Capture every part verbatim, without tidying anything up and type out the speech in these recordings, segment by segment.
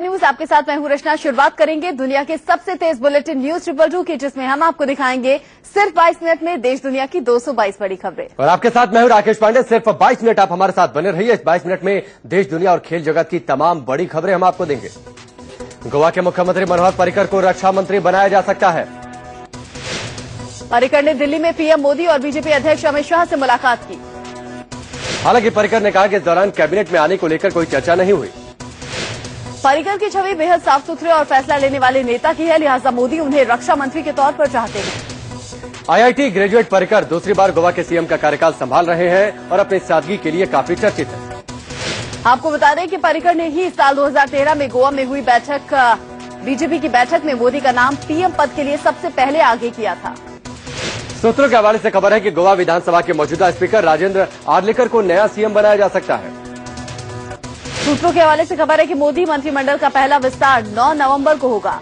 News आपके साथ मैं हूं रचना। शुरुआत करेंगे दुनिया के सबसे तेज बुलेटिन न्यूज ट्रिपल टू की, जिसमें हम आपको दिखाएंगे सिर्फ बाईस मिनट में देश दुनिया की दो सौ बाईस बड़ी खबरें। और आपके साथ मैं हूं राकेश पांडे। सिर्फ बाईस मिनट आप हमारे साथ बने रहिए। इस बाईस मिनट में देश दुनिया और खेल जगत की तमाम बड़ी खबरें हम आपको देंगे। गोवा के मुख्यमंत्री मनोहर पर्रिकर को रक्षा मंत्री बनाया जा सकता है। पर्रिकर ने दिल्ली में पीएम मोदी और बीजेपी अध्यक्ष अमित शाह से मुलाकात की। हालांकि पर्रिकर ने कहा कि इस दौरान कैबिनेट में आने को लेकर कोई चर्चा नहीं हुई। पर्रिकर की छवि बेहद साफ सुथरे और फैसला लेने वाले नेता की है, लिहाजा मोदी उन्हें रक्षा मंत्री के तौर पर चाहते हैं। आईआईटी ग्रेजुएट पर्रिकर दूसरी बार गोवा के सीएम का कार्यकाल संभाल रहे हैं और अपनी सादगी के लिए काफी चर्चित हैं। आपको बता दें कि पर्रिकर ने ही साल दो हज़ार तेरह में गोवा में हुई बैठक बीजेपी की बैठक में मोदी का नाम पीएम पद के लिए सबसे पहले आगे किया था। सूत्रों के हवाले से खबर है कि गोवा विधानसभा के मौजूदा स्पीकर राजेंद्र आर्लेकर को नया सीएम बनाया जा सकता है। सूत्रों के हवाले से खबर है कि मोदी मंत्रिमंडल का पहला विस्तार नौ नवंबर को होगा।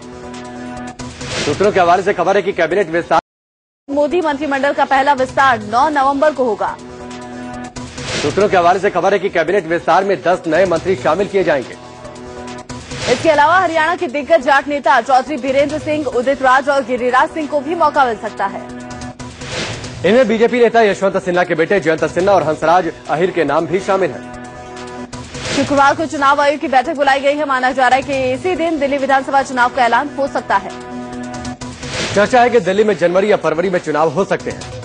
सूत्रों के हवाले से खबर है कि कैबिनेट विस्तार मोदी मंत्रिमंडल का पहला विस्तार नौ नवंबर को होगा। सूत्रों के हवाले से खबर है कि कैबिनेट विस्तार में दस नए मंत्री शामिल किए जाएंगे। इसके अलावा हरियाणा के दिग्गज जाट नेता चौधरी वीरेंद्र सिंह, उदित राज और गिरिराज सिंह को भी मौका मिल सकता है। इनमें बीजेपी नेता यशवंत सिन्हा के बेटे जयंत सिन्हा और हंसराज अहिर के नाम भी शामिल है। शुक्रवार को चुनाव आयोग की बैठक बुलाई गई है। माना जा रहा है कि इसी दिन दिल्ली विधानसभा चुनाव का ऐलान हो सकता है। चर्चा है कि दिल्ली में जनवरी या फरवरी में चुनाव हो सकते हैं।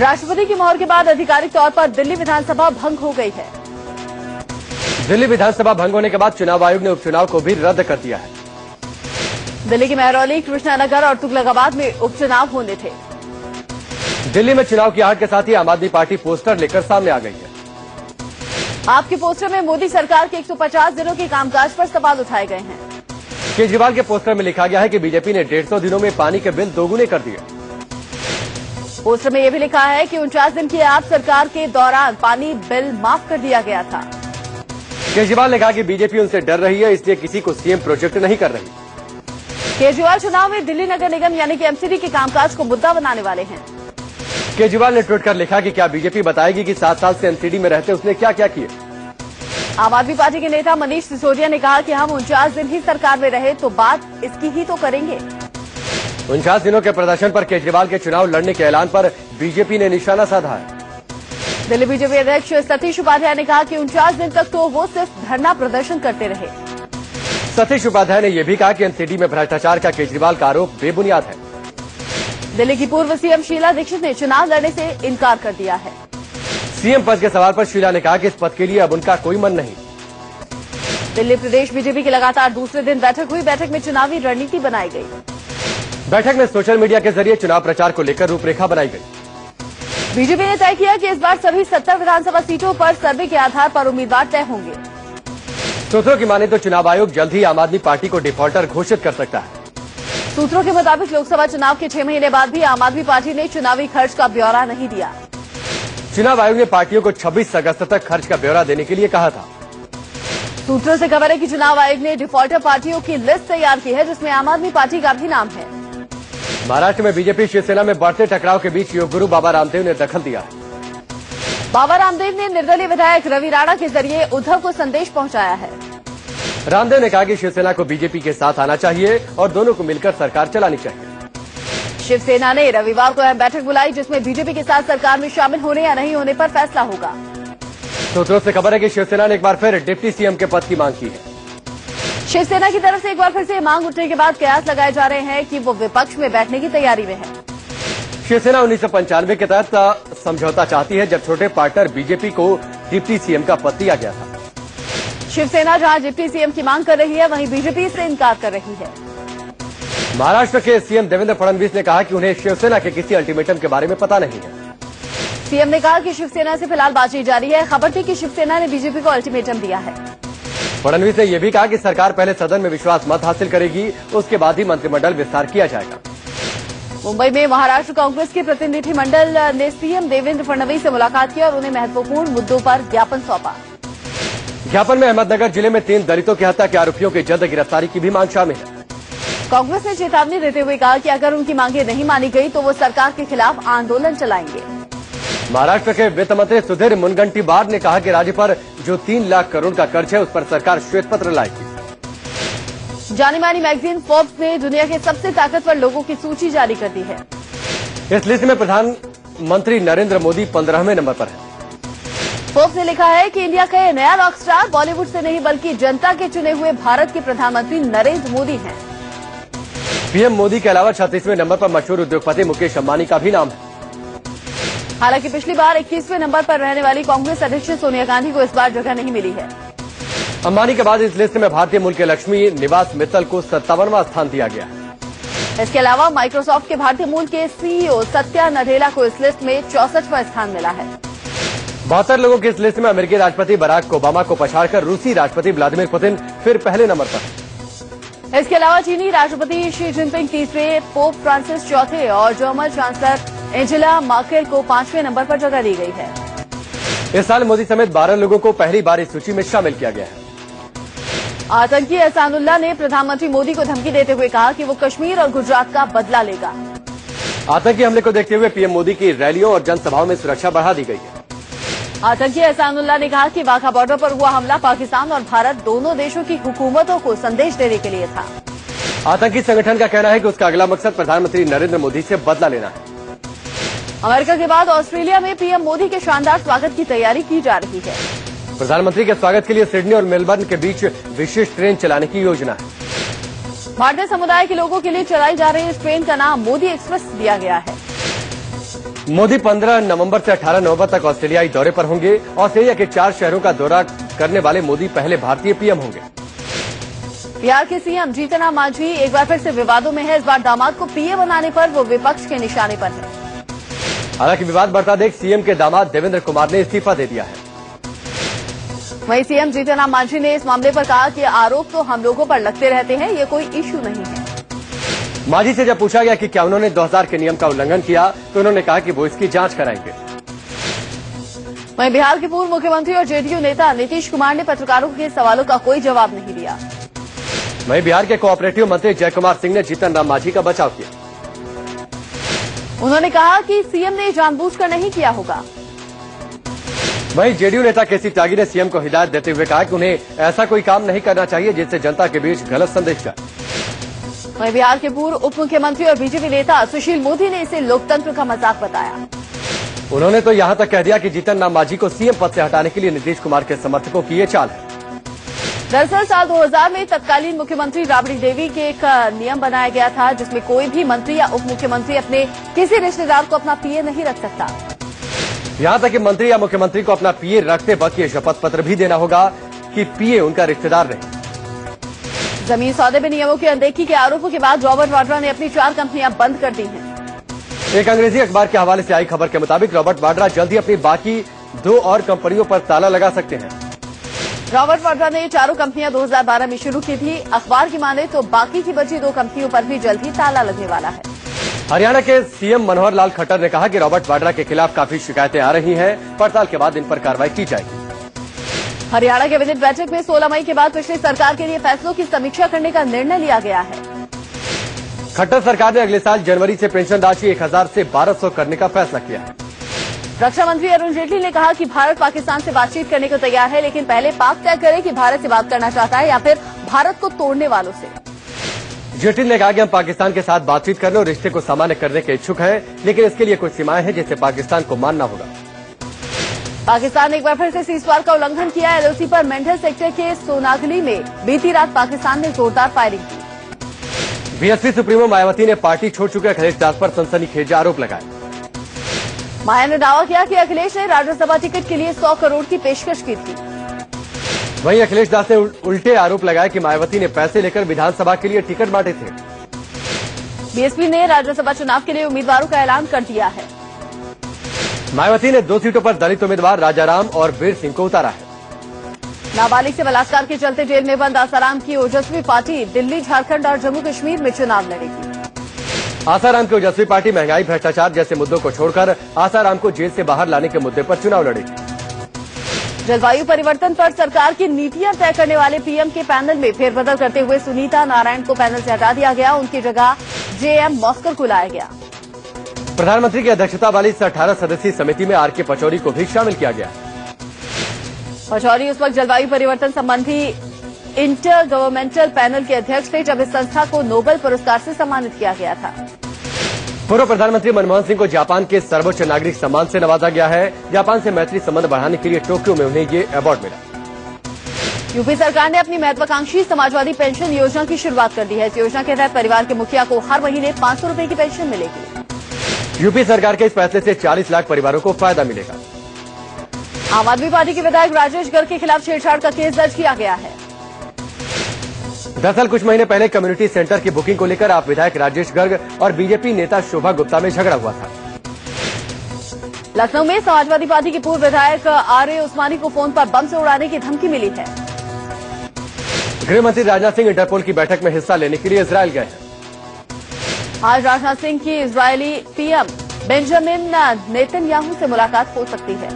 राष्ट्रपति की मोहर के बाद आधिकारिक तौर पर दिल्ली विधानसभा भंग हो गई है। दिल्ली विधानसभा भंग होने के बाद चुनाव आयोग ने उपचुनाव को भी रद्द कर दिया है। दिल्ली के महरौली, कृष्णानगर और तुगलकाबाद में उपचुनाव होने थे। दिल्ली में चुनाव की आहट के साथ ही आम आदमी पार्टी पोस्टर लेकर सामने आ गई है। आपके पोस्टर में मोदी सरकार के एक सौ पचास दिनों के कामकाज पर सवाल उठाए गए हैं। केजरीवाल के पोस्टर में लिखा गया है कि बीजेपी ने डेढ़ सौ दिनों में पानी के बिल दोगुने कर दिए। पोस्टर में यह भी लिखा है कि उनचास दिन की आप सरकार के दौरान पानी बिल माफ कर दिया गया था। केजरीवाल ने कहा कि बीजेपी उनसे डर रही है, इसलिए किसी को सीएम प्रोजेक्ट नहीं कर रही। केजरीवाल चुनाव में दिल्ली नगर निगम यानी कि एमसीडी के कामकाज को मुद्दा बनाने वाले हैं। केजरीवाल ने ट्वीट कर लिखा कि क्या बीजेपी बताएगी कि सात साल से एमसीडी में रहते उसने क्या क्या किए। आम आदमी पार्टी के नेता मनीष सिसोदिया ने कहा कि हम उनचास दिन ही सरकार में रहे तो बात इसकी ही तो करेंगे। उनचास दिनों के प्रदर्शन पर केजरीवाल के चुनाव लड़ने के ऐलान पर बीजेपी ने निशाना साधा है। दिल्ली बीजेपी अध्यक्ष सतीश उपाध्याय ने कहा कि उनचास दिन तक तो वो सिर्फ धरना प्रदर्शन करते रहे। सतीश उपाध्याय ने यह भी कहा कि एमसीडी में भ्रष्टाचार का केजरीवाल का आरोप बेबुनियाद है। दिल्ली की पूर्व सीएम शीला दीक्षित ने चुनाव लड़ने से इनकार कर दिया है। सीएम पद के सवाल पर शीला ने कहा कि इस पद के लिए अब उनका कोई मन नहीं। दिल्ली प्रदेश बीजेपी की लगातार दूसरे दिन बैठक हुई। बैठक में चुनावी रणनीति बनाई गई। बैठक में सोशल मीडिया के जरिए चुनाव प्रचार को लेकर रूपरेखा बनाई गई। बीजेपी ने तय किया कि इस बार सभी सत्तर विधानसभा सीटों पर सर्वे के आधार पर उम्मीदवार तय होंगे। सूत्रों की माने तो चुनाव आयोग जल्द ही आम आदमी पार्टी को डिफॉल्टर घोषित कर सकता है। सूत्रों के मुताबिक लोकसभा चुनाव के छह महीने बाद भी आम आदमी पार्टी ने चुनावी खर्च का ब्यौरा नहीं दिया। चुनाव आयोग ने पार्टियों को छब्बीस अगस्त तक खर्च का ब्यौरा देने के लिए कहा था। सूत्रों से खबर है कि चुनाव आयोग ने डिफॉल्टर पार्टियों की लिस्ट तैयार की है, जिसमें आम आदमी पार्टी का भी नाम है। महाराष्ट्र में बीजेपी शिवसेना में बढ़ते टकराव के बीच योग गुरु बाबा रामदेव ने दखल दिया है। बाबा रामदेव ने निर्दलीय विधायक रवि राणा के जरिए उद्धव को संदेश पहुँचाया है। रामदेव ने कहा कि शिवसेना को बीजेपी के साथ आना चाहिए और दोनों को मिलकर सरकार चलानी चाहिए। शिवसेना ने रविवार को अहम बैठक बुलाई, जिसमें बीजेपी के साथ सरकार में शामिल होने या नहीं होने पर फैसला होगा। सूत्रों से खबर है कि शिवसेना ने एक बार फिर डिप्टी सीएम के पद की मांग की है। शिवसेना की तरफ से एक बार फिर से मांग उठने के बाद कयास लगाए जा रहे हैं कि वो विपक्ष में बैठने की तैयारी में है। शिवसेना उन्नीस सौ पंचानवे के तहत समझौता चाहती है, जब छोटे पार्टनर बीजेपी को डिप्टी सीएम का पद दिया गया था। शिवसेना जहां डिप्टी सीएम की मांग कर रही है, वहीं बीजेपी से इनकार कर रही है। महाराष्ट्र के सीएम देवेंद्र फडणवीस ने कहा कि उन्हें शिवसेना के किसी अल्टीमेटम के बारे में पता नहीं है। सीएम ने कहा कि शिवसेना से फिलहाल बातचीत जारी है। खबर थी कि शिवसेना ने बीजेपी को अल्टीमेटम दिया है। फडणवीस ने यह भी कहा कि सरकार पहले सदन में विश्वास मत हासिल करेगी, उसके बाद ही मंत्रिमंडल विस्तार किया जाएगा। मुंबई में महाराष्ट्र कांग्रेस के प्रतिनिधिमंडल ने सीएम देवेंद्र फडणवीस से मुलाकात की और उन्हें महत्वपूर्ण मुद्दों पर ज्ञापन सौंपा। ज्ञापन में अहमदनगर जिले में तीन दलितों की हत्या के आरोपियों के जल्द गिरफ्तारी की भी मांग शामिल है। कांग्रेस ने चेतावनी देते हुए कहा कि अगर उनकी मांगे नहीं मानी गई तो वो सरकार के खिलाफ आंदोलन चलाएंगे। महाराष्ट्र के वित्त मंत्री सुधीर मुनगंटी बार ने कहा कि राज्य पर जो तीन लाख करोड़ का कर्ज है उस पर सरकार श्वेत पत्र लाएगी। जानी मानी मैगजीन फोर्ब्स ने दुनिया के सबसे ताकतवर लोगों की सूची जारी कर दी है। इस लिस्ट में प्रधानमंत्री नरेंद्र मोदी पंद्रहवें नंबर पर है। फोर्ब्स ने लिखा है कि इंडिया का नया रॉक स्टार बॉलीवुड से नहीं बल्कि जनता के चुने हुए भारत के प्रधानमंत्री नरेंद्र मोदी हैं। पीएम मोदी के अलावा छत्तीसवें नंबर पर मशहूर उद्योगपति मुकेश अम्बानी का भी नाम है। हालांकि पिछली बार इक्कीसवें नंबर पर रहने वाली कांग्रेस अध्यक्ष सोनिया गांधी को इस बार जगह नहीं मिली है। अम्बानी के बाद इस लिस्ट में भारतीय मूल के लक्ष्मी निवास मित्तल को सत्तावनवां स्थान दिया गया। इसके अलावा माइक्रोसॉफ्ट के भारतीय मूल के सीईओ सत्या नडेला को इस लिस्ट में चौसठवां स्थान मिला है। बहत्तर लोगों की इस लिस्ट में अमेरिकी राष्ट्रपति बराक ओबामा को पछाड़कर रूसी राष्ट्रपति व्लादिमीर पुतिन फिर पहले नंबर पर। इसके अलावा चीनी राष्ट्रपति शी जिनपिंग तीसरे, पोप फ्रांसिस चौथे और जर्मन चांसलर एंजेला मार्केल को पांचवें नंबर पर जगह दी गई है। इस साल मोदी समेत बारह लोगों को पहली बार इस सूची में शामिल किया गया है। आतंकी अहसानुल्ला ने प्रधानमंत्री मोदी को धमकी देते हुए कहा कि वो कश्मीर और गुजरात का बदला लेगा। आतंकी हमले को देखते हुए पीएम मोदी की रैलियों और जनसभाओं में सुरक्षा बढ़ा दी गई है। आतंकी अहसानुल्ला ने कहा कि वाघा बॉर्डर पर हुआ हमला पाकिस्तान और भारत दोनों देशों की हुकूमतों को संदेश देने के लिए था। आतंकी संगठन का कहना है कि उसका अगला मकसद प्रधानमंत्री नरेंद्र मोदी से बदला लेना है। अमेरिका के बाद ऑस्ट्रेलिया में पीएम मोदी के शानदार स्वागत की तैयारी की जा रही है। प्रधानमंत्री के स्वागत के लिए सिडनी और मेलबर्न के बीच विशेष ट्रेन चलाने की योजना है। भारतीय समुदाय के लोगों के लिए चलाई जा रही इस ट्रेन का नाम मोदी एक्सप्रेस दिया गया है। मोदी पंद्रह नवंबर से अठारह नवंबर तक ऑस्ट्रेलियाई दौरे पर होंगे। ऑस्ट्रेलिया के चार शहरों का दौरा करने वाले मोदी पहले भारतीय पीएम होंगे। बिहार के सीएम जीतन राम मांझी एक बार फिर से विवादों में है। इस बार दामाद को पीएम बनाने पर वो विपक्ष के निशाने पर है। हालांकि विवाद बढ़ता देख सीएम के दामाद देवेंद्र कुमार ने इस्तीफा दे दिया है। वहीं सीएम जीतन राम मांझी ने इस मामले पर कहा कि आरोप तो हम लोगों पर लगते रहते हैं, ये कोई इश्यू नहीं है। मांझी से जब पूछा गया कि क्या उन्होंने दो हज़ार के नियम का उल्लंघन किया तो उन्होंने कहा कि वो इसकी जांच कराएंगे। वहीं बिहार के पूर्व मुख्यमंत्री और जेडीयू नेता नीतीश कुमार ने पत्रकारों के सवालों का कोई जवाब नहीं दिया। वहीं बिहार के कोऑपरेटिव मंत्री जयकुमार सिंह ने जीतन राम मांझी का बचाव किया। उन्होंने कहा कि सीएम ने जानबूझकर नहीं किया होगा। वहीं जेडीयू नेता केसी त्यागी ने सीएम को हिदायत देते हुए कहा कि उन्हें ऐसा कोई काम नहीं करना चाहिए जिससे जनता के बीच गलत संदेश जाए। वहीं बिहार के पूर्व उप मुख्यमंत्री और बीजेपी नेता सुशील मोदी ने इसे लोकतंत्र का मजाक बताया। उन्होंने तो यहां तक कह दिया कि जीतन राम मांझी को सीएम पद से हटाने के लिए नीतीश कुमार के समर्थकों की ये चाल है। दरअसल साल दो हज़ार में तत्कालीन मुख्यमंत्री राबड़ी देवी के एक नियम बनाया गया था जिसमें कोई भी मंत्री या उप मुख्यमंत्री अपने किसी रिश्तेदार को अपना पीए नहीं रख सकता। यहाँ तक कि मंत्री या मुख्यमंत्री को अपना पीए रखते वक्त ये शपथ पत्र भी देना होगा कि पीए उनका रिश्तेदार रहे। जमीन सौदे में नियमों की अनदेखी के आरोपों के बाद रॉबर्ट वाड्रा ने अपनी चार कंपनियां बंद कर दी हैं। एक अंग्रेजी अखबार के हवाले से आई खबर के मुताबिक रॉबर्ट वाड्रा जल्द ही अपनी बाकी दो और कंपनियों पर ताला लगा सकते हैं। रॉबर्ट वाड्रा ने चारों कंपनियां दो हज़ार बारह में शुरू की थी। अखबार की माने तो बाकी की बची दो कंपनियों पर भी जल्द ही ताला लगने वाला है। हरियाणा के सीएम मनोहर लाल खट्टर ने कहा कि रॉबर्ट वाड्रा के खिलाफ काफी शिकायतें आ रही हैं, पड़ताल के बाद इन पर कार्रवाई की जाएगी। हरियाणा के विधिक बैठक में सोलह मई के बाद पिछली सरकार के लिए फैसलों की समीक्षा करने का निर्णय लिया गया है। खट्टर सरकार ने अगले साल जनवरी से पेंशन राशि एक हजार से बारह सौ करने का फैसला किया है। रक्षा मंत्री अरुण जेटली ने कहा कि भारत पाकिस्तान से बातचीत करने को तैयार है, लेकिन पहले पाक तय करे कि भारत से बात करना चाहता है या फिर भारत को तोड़ने वालों से। जेटली ने कहा कि हम पाकिस्तान के साथ बातचीत करने और रिश्ते को सामान्य करने के इच्छुक है, लेकिन इसके लिए कुछ सीमाएं हैं जिसे पाकिस्तान को मानना होगा। पाकिस्तान ने एक बार फिर से सीज़फायर का उल्लंघन किया। एलओसी पर मेंढर सेक्टर के सोनागली में बीती रात पाकिस्तान ने जोरदार फायरिंग की। बीएसपी सुप्रीमो मायावती ने पार्टी छोड़ चुके अखिलेश दास पर सनसनीखेज आरोप लगाए। माया ने दावा किया कि अखिलेश ने राज्यसभा टिकट के लिए सौ करोड़ की पेशकश की थी। वहीं अखिलेश दास ने उल्टे आरोप लगाए कि मायावती ने पैसे लेकर विधानसभा के लिए टिकट बांटे थे। बीएसपी ने राज्यसभा चुनाव के लिए उम्मीदवारों का ऐलान कर दिया है। मायावती ने दो सीटों पर दलित उम्मीदवार राजाराम और वीर सिंह को उतारा है। नाबालिग से बलात्कार के चलते जेल में बंद आसाराम की ओजस्वी पार्टी दिल्ली, झारखंड और जम्मू कश्मीर में चुनाव लड़ेगी। आसाराम की ओजस्वी पार्टी महंगाई, भ्रष्टाचार जैसे मुद्दों को छोड़कर आसाराम को जेल से बाहर लाने के मुद्दे पर चुनाव लड़ेगी। जलवायु परिवर्तन पर सरकार की नीतियाँ तय करने वाले पीएम के पैनल में फेरबदल करते हुए सुनीता नारायण को पैनल से हटा दिया गया। उनकी जगह जेएम मॉस्कर को लाया गया। प्रधानमंत्री की अध्यक्षता वाली इस अठारह सदस्यीय समिति में आर के पचौरी को भी शामिल किया गया। पचौरी उस वक्त जलवायु परिवर्तन संबंधी इंटर गवर्नमेंटल पैनल के अध्यक्ष थे जब इस संस्था को नोबेल पुरस्कार से सम्मानित किया गया था। पूर्व प्रधानमंत्री मनमोहन सिंह को जापान के सर्वोच्च नागरिक सम्मान से नवाजा गया है। जापान से मैत्री संबंध बढ़ाने के लिए टोक्यो में उन्हें ये अवार्ड मिला। यूपी सरकार ने अपनी महत्वाकांक्षी समाजवादी पेंशन योजना की शुरुआत कर दी है। इस योजना के तहत परिवार के मुखिया को हर महीने पाँच सौ रुपए की पेंशन मिलेगी। यूपी सरकार के इस फैसले से चालीस लाख परिवारों को फायदा मिलेगा। आम आदमी पार्टी के विधायक राजेश गर्ग के खिलाफ छेड़छाड़ का केस दर्ज किया गया है। दरअसल कुछ महीने पहले कम्युनिटी सेंटर की बुकिंग को लेकर आप विधायक राजेश गर्ग और बीजेपी नेता शोभा गुप्ता में झगड़ा हुआ था। लखनऊ में समाजवादी पार्टी के पूर्व विधायक आर्य उस्मानी को फोन पर बम से उड़ाने की धमकी मिली है। गृहमंत्री राजनाथ सिंह इंटरपोल की बैठक में हिस्सा लेने के लिए इजरायल गए हैं। आज राजनाथ सिंह की इजरायली पीएम बेंजामिन नेतन्याहू से मुलाकात हो सकती है।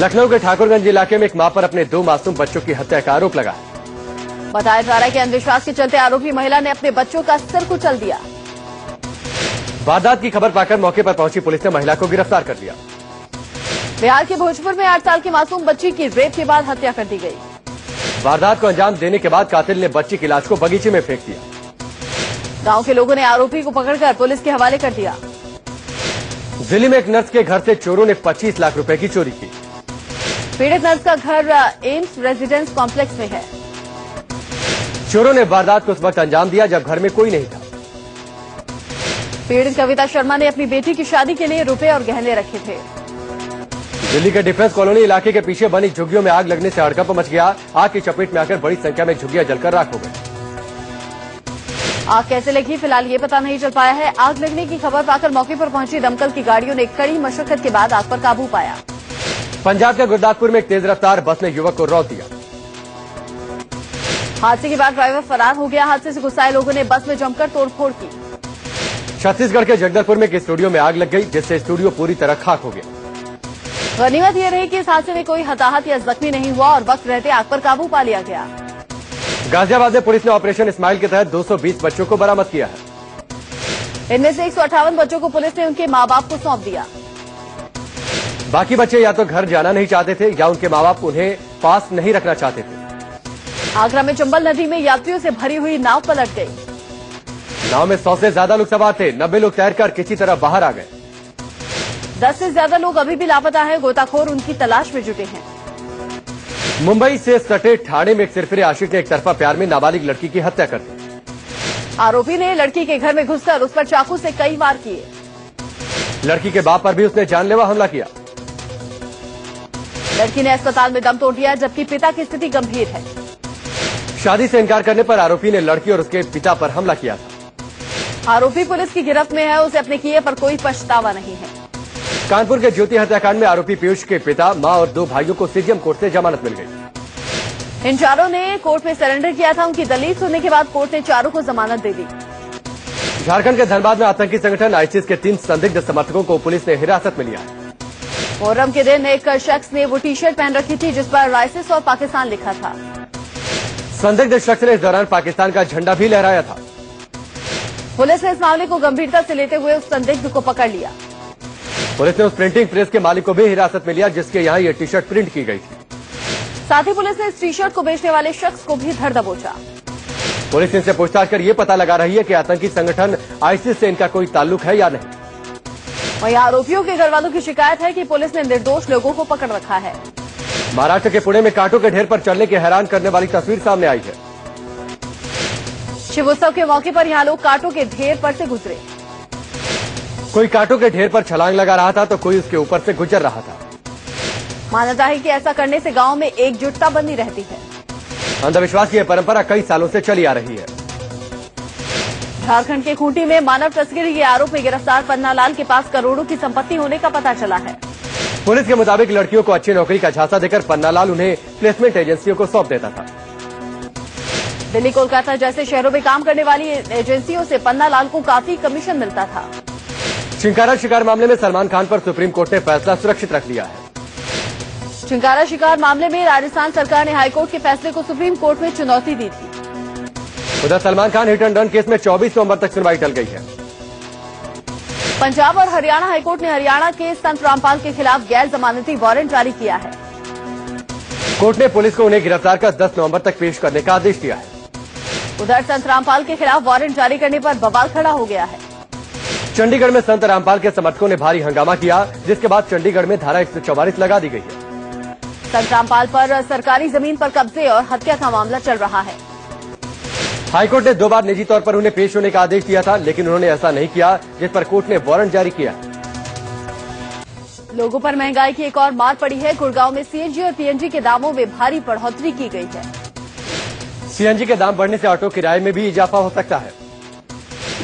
लखनऊ के ठाकुरगंज इलाके में एक मां पर अपने दो मासूम बच्चों की हत्या का आरोप लगा। बताया जा रहा है कि अंधविश्वास के चलते आरोपी महिला ने अपने बच्चों का सिर कुचल दिया। वारदात की खबर पाकर मौके पर पहुंची पुलिस ने महिला को गिरफ्तार कर लिया। बिहार के भोजपुर में आठ साल की मासूम बच्ची की रेप के बाद हत्या कर दी गई। वारदात को अंजाम देने के बाद कातिल ने बच्ची की लाश को बगीचे में फेंक दिया। गांव के लोगों ने आरोपी को पकड़कर पुलिस के हवाले कर दिया। जिले में एक नर्स के घर से चोरों ने पच्चीस लाख रुपए की चोरी की। पीड़ित नर्स का घर एम्स रेजिडेंस कॉम्प्लेक्स में है। चोरों ने वारदात को उस वक्त अंजाम दिया जब घर में कोई नहीं था। पीड़ित कविता शर्मा ने अपनी बेटी की शादी के लिए रुपए और गहने रखे थे। दिल्ली के डिफेंस कॉलोनी इलाके के पीछे बनी झुग्गियों में आग लगने से हड़कंप मच गया। आग की चपेट में आकर बड़ी संख्या में झुग्गियां जलकर राख हो गई। आग कैसे लगी फिलहाल ये पता नहीं चल पाया है। आग लगने की खबर पाकर मौके पर पहुंची दमकल की गाड़ियों ने कड़ी मशक्कत के बाद आग पर काबू पाया। पंजाब के गुरदासपुर में एक तेज रफ्तार बस ने युवक को रौंद दिया। हादसे के बाद ड्राइवर फरार हो गया। हादसे से गुस्साए लोगों ने बस में जमकर तोड़फोड़ की। छत्तीसगढ़ के जगदलपुर में एक स्टूडियो में आग लग गई जिससे स्टूडियो पूरी तरह खाक हो गया। गनीमत यह रही कि इस हादसे में कोई हताहत या जख्मी नहीं हुआ और वक्त रहते आग पर काबू पा लिया गया। गाजियाबाद में पुलिस ने ऑपरेशन स्माइल के तहत दो सौ बीस बच्चों को बरामद किया है। इनमें से एक सौ अट्ठावन बच्चों को पुलिस ने उनके माँ बाप को सौंप दिया। बाकी बच्चे या तो घर जाना नहीं चाहते थे या उनके माँ बाप उन्हें पास नहीं रखना चाहते थे। आगरा में चंबल नदी में यात्रियों से भरी हुई नाव पलट गई। नाव में सौ से ज्यादा लोग सवार थे। नब्बे लोग तैरकर किसी तरह बाहर आ गए। दस से ज्यादा लोग अभी भी लापता हैं। गोताखोर उनकी तलाश में जुटे हैं। मुंबई से सटे ठाणे में एक सिरफिरे आशिक ने एक तरफा प्यार में नाबालिग लड़की की हत्या कर दी। आरोपी ने लड़की के घर में घुसकर उस पर चाकू से कई वार किए। लड़की के बाप पर भी उसने जानलेवा हमला किया। लड़की ने अस्पताल में दम तोड़ दिया जबकि पिता की स्थिति गंभीर है। शादी से इनकार करने पर आरोपी ने लड़की और उसके पिता पर हमला किया था। आरोपी पुलिस की गिरफ्त में है। उसे अपने किए पर कोई पछतावा नहीं है। कानपुर के ज्योति हत्याकांड में आरोपी पीयूष के पिता, मां और दो भाइयों को सीजीएम कोर्ट से जमानत मिल गई। इन चारों ने कोर्ट में सरेंडर किया था। उनकी दलील सुनने के बाद कोर्ट ने चारों को जमानत दे दी। झारखंड के धनबाद में आतंकी संगठन आईसिस के तीन संदिग्ध समर्थकों को पुलिस ने हिरासत में लिया। मोहर्रम के दिन एक शख्स ने वो टी शर्ट पहन रखी थी जिस पर आईसिस और पाकिस्तान लिखा था। संदिग्ध शख्स ने इस दौरान पाकिस्तान का झंडा भी लहराया था। पुलिस ने इस मामले को गंभीरता से लेते हुए उस संदिग्ध को पकड़ लिया। पुलिस ने उस प्रिंटिंग प्रेस के मालिक को भी हिरासत में लिया जिसके यहाँ ये टी शर्ट प्रिंट की गई थी। साथ ही पुलिस ने इस टी शर्ट को बेचने वाले शख्स को भी धर दबोचा। पुलिस इनसे पूछताछ कर ये पता लगा रही है कि आतंकी संगठन आईसिस से इनका कोई ताल्लुक है या नहीं। वहीं आरोपियों के घर वालों की शिकायत है कि पुलिस ने निर्दोष लोगों को पकड़ रखा है। महाराष्ट्र के पुणे में कांटों के ढेर पर चलने की हैरान करने वाली तस्वीर सामने आई है। शिवोत्सव के मौके पर यहाँ लोग कांटों के ढेर पर से गुजरे। कोई कांटों के ढेर पर छलांग लगा रहा था तो कोई उसके ऊपर से गुजर रहा था। मान्यता है कि ऐसा करने से गांव में एकजुटता बनी रहती है। अंधविश्वास की यह परंपरा कई सालों से चली आ रही है। झारखंड के खूंटी में मानव तस्करी के आरोप में गिरफ्तार पन्नालाल के पास करोड़ों की संपत्ति होने का पता चला है। पुलिस के मुताबिक लड़कियों को अच्छी नौकरी का झांसा देकर पन्नालाल उन्हें प्लेसमेंट एजेंसियों को सौंप देता था। दिल्ली, कोलकाता जैसे शहरों में काम करने वाली एजेंसियों से पन्नालाल को काफी कमीशन मिलता था। चिंकारा शिकार मामले में सलमान खान पर सुप्रीम कोर्ट ने फैसला सुरक्षित रख लिया है। चिंकारा शिकार मामले में राजस्थान सरकार ने हाईकोर्ट के फैसले को सुप्रीम कोर्ट में चुनौती दी थी। उधर Salman Khan hit and run case में चौबीस नवंबर तक सुनवाई टल गई है। पंजाब और हरियाणा हाईकोर्ट ने हरियाणा के संत रामपाल के खिलाफ गैर जमानती वारंट जारी किया है। कोर्ट ने पुलिस को उन्हें गिरफ्तार कर दस नवंबर तक पेश करने का आदेश दिया है। उधर संत रामपाल के खिलाफ वारंट जारी करने पर बवाल खड़ा हो गया है। चंडीगढ़ में संत रामपाल के समर्थकों ने भारी हंगामा किया, जिसके बाद चंडीगढ़ में धारा एक सौ चौवालीस लगा दी गई है। संत रामपाल पर सरकारी जमीन पर कब्जे और हत्या का मामला चल रहा है। हाईकोर्ट ने दो बार निजी तौर पर उन्हें पेश होने का आदेश दिया था, लेकिन उन्होंने ऐसा नहीं किया, जिस पर कोर्ट ने वारंट जारी किया। लोगों पर महंगाई की एक और मार पड़ी है। गुड़गांव में सीएनजी और पीएनजी के दामों में भारी बढ़ोतरी की गई है। सीएनजी के दाम बढ़ने से ऑटो किराए में भी इजाफा हो सकता है।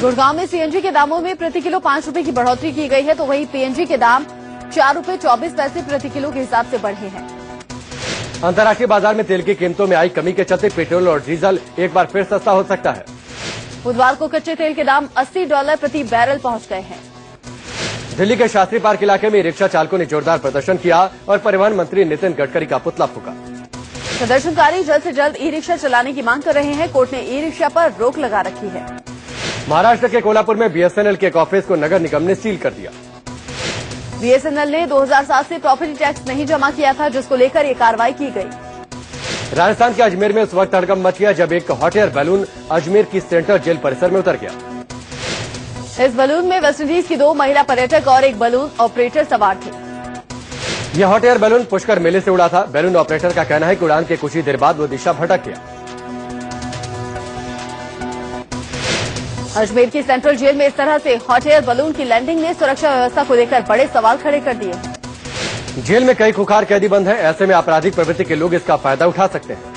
गुड़गांव में सीएनजी के दामों में प्रति किलो पाँच रूपये की बढ़ोतरी की गई है, तो वहीं पीएनजी के दाम चार रूपये चौबीस पैसे प्रति किलो के हिसाब से बढ़े हैं। अंतर्राष्ट्रीय बाजार में तेल की कीमतों में आई कमी के चलते पेट्रोल और डीजल एक बार फिर सस्ता हो सकता है। बुधवार को कच्चे तेल के दाम अस्सी डॉलर प्रति बैरल पहुंच गए हैं। दिल्ली के शास्त्री पार्क इलाके में रिक्शा चालकों ने जोरदार प्रदर्शन किया और परिवहन मंत्री नितिन गडकरी का पुतला फूका। प्रदर्शनकारी जल्द से जल्द ई रिक्शा चलाने की मांग कर रहे हैं। कोर्ट ने ई रिक्शा पर रोक लगा रखी है। महाराष्ट्र के कोल्हापुर में बीएसएनएल के एक ऑफिस को नगर निगम ने सील कर दिया। बीएसएनएल ने दो हज़ार सात से प्रॉपर्टी टैक्स नहीं जमा किया था, जिसको लेकर ये कार्रवाई की गई। राजस्थान के अजमेर में उस वक्त हड़कंप मच गया जब एक हॉट एयर बैलून अजमेर की सेंट्रल जेल परिसर में उतर गया। इस बैलून में वेस्टइंडीज की दो महिला पर्यटक और एक बैलून ऑपरेटर सवार थे। यह हॉट एयर बैलून पुष्कर मेले से उड़ा था। बैलून ऑपरेटर का कहना है कि उड़ान के कुछ ही देर बाद वो दिशा भटक गया। अजमेर की सेंट्रल जेल में इस तरह से हॉट एयर बलून की लैंडिंग ने सुरक्षा व्यवस्था को लेकर बड़े सवाल खड़े कर दिए। जेल में कई खुखार कैदी बंद हैं, ऐसे में आपराधिक प्रवृत्ति के लोग इसका फायदा उठा सकते हैं।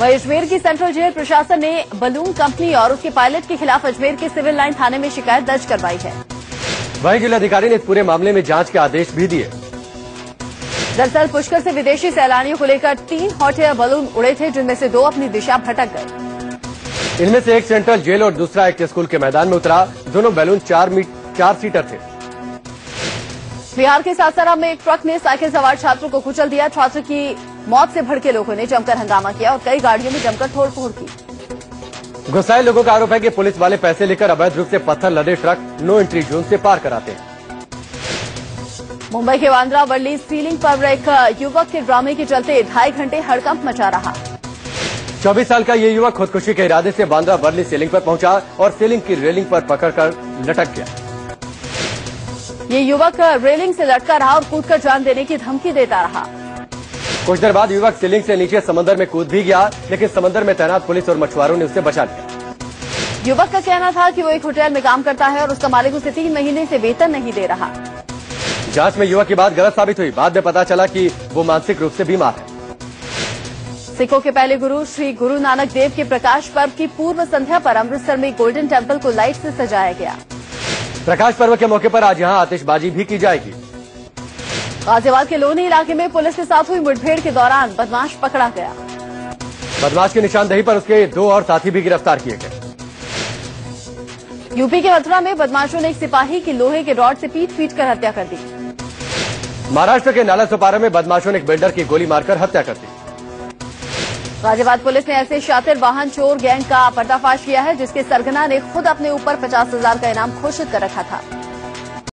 वहीं अजमेर की सेंट्रल जेल प्रशासन ने बलून कंपनी और उसके पायलट के खिलाफ अजमेर के सिविल लाइन थाने में शिकायत दर्ज करवाई है। वहीं जिलाधिकारी ने पूरे मामले में जाँच के आदेश भी दिए। दरअसल पुष्कर से विदेशी सैलानियों को लेकर तीन हॉट एयर बलून उड़े थे, जिनमें से दो अपनी दिशा भटक गए। इनमें से एक सेंट्रल जेल और दूसरा एक स्कूल के मैदान में उतरा। दोनों बैलून चार मीट चार सीटर थे। बिहार के आसाराम में एक ट्रक ने साइकिल सवार छात्रों को कुचल दिया। छात्र की मौत से भड़के लोगों ने जमकर हंगामा किया और कई गाड़ियों में जमकर तोड़फोड़ की। गुस्साए लोगों का आरोप है कि पुलिस वाले पैसे लेकर अवैध रूप से पत्थर लदे ट्रक नो एंट्री जोन से पार कराते हैं। मुंबई के बांद्रा वर्ली सीलिंग पर एक युवक के ड्रामे के चलते ढाई घंटे हड़कंप मचा रहा। चौबीस साल का ये युवक खुदकुशी के इरादे से बांद्रा वर्ली सीलिंग पर पहुंचा और सीलिंग की रेलिंग पर पकड़कर लटक गया। ये युवक रेलिंग से लटका रहा और कूदकर जान देने की धमकी देता रहा। कुछ देर बाद युवक सीलिंग से नीचे समंदर में कूद भी गया, लेकिन समंदर में तैनात पुलिस और मछुआरों ने उसे बचा लिया। युवक का कहना था कि वो एक होटल में काम करता है और उसका मालिक उसे तीन महीने से वेतन नहीं दे रहा। जाँच में युवक की बात गलत साबित हुई। बाद में पता चला कि वो मानसिक रूप से बीमार है। सिखों के पहले गुरु श्री गुरु नानक देव के प्रकाश पर्व की पूर्व संध्या पर अमृतसर में गोल्डन टेम्पल को लाइट से सजाया गया। प्रकाश पर्व के मौके पर आज यहां आतिशबाजी भी की जाएगी। गाजियाबाद के लोनी इलाके में पुलिस के साथ हुई मुठभेड़ के दौरान बदमाश पकड़ा गया। बदमाश की निशानदेही पर उसके दो और साथी भी गिरफ्तार किए गए। यूपी के मथुरा में बदमाशों ने एक सिपाही की लोहे के रॉड से पीट पीट कर हत्या कर दी। महाराष्ट्र के नालासोपारा में बदमाशों ने एक बिल्डर की गोली मारकर हत्या कर दी। गाजियाबाद पुलिस ने ऐसे शातिर वाहन चोर गैंग का पर्दाफाश किया है, जिसके सरगना ने खुद अपने ऊपर पचास हजार का इनाम घोषित कर रखा था।